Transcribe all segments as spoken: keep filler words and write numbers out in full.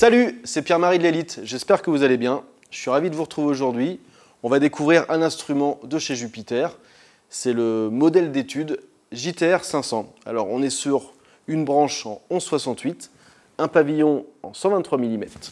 Salut, c'est Pierre-Marie de l'Elite, j'espère que vous allez bien. Je suis ravi de vous retrouver aujourd'hui. On va découvrir un instrument de chez Jupiter. C'est le modèle d'étude J T R cinq cents. Alors on est sur une branche en onze soixante-huit, un pavillon en cent vingt-trois millimètres.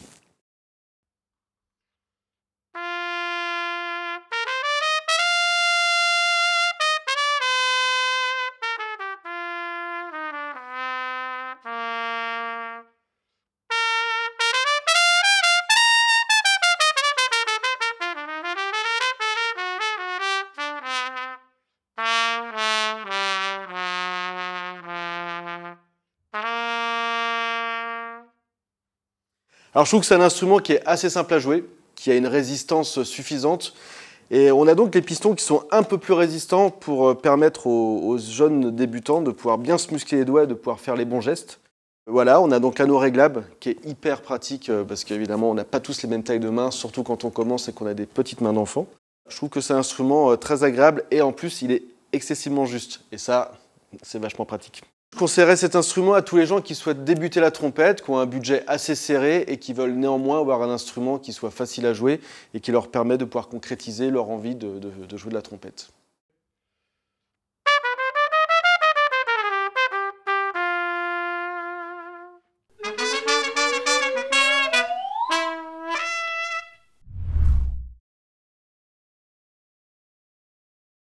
Alors je trouve que c'est un instrument qui est assez simple à jouer, qui a une résistance suffisante. Et on a donc les pistons qui sont un peu plus résistants pour permettre aux, aux jeunes débutants de pouvoir bien se muscler les doigts et de pouvoir faire les bons gestes. Voilà, on a donc l'anneau réglable qui est hyper pratique parce qu'évidemment on n'a pas tous les mêmes tailles de mains, surtout quand on commence et qu'on a des petites mains d'enfant. Je trouve que c'est un instrument très agréable et en plus il est excessivement juste. Et ça, c'est vachement pratique. Je conseillerais cet instrument à tous les gens qui souhaitent débuter la trompette, qui ont un budget assez serré et qui veulent néanmoins avoir un instrument qui soit facile à jouer et qui leur permet de pouvoir concrétiser leur envie de, de, de jouer de la trompette.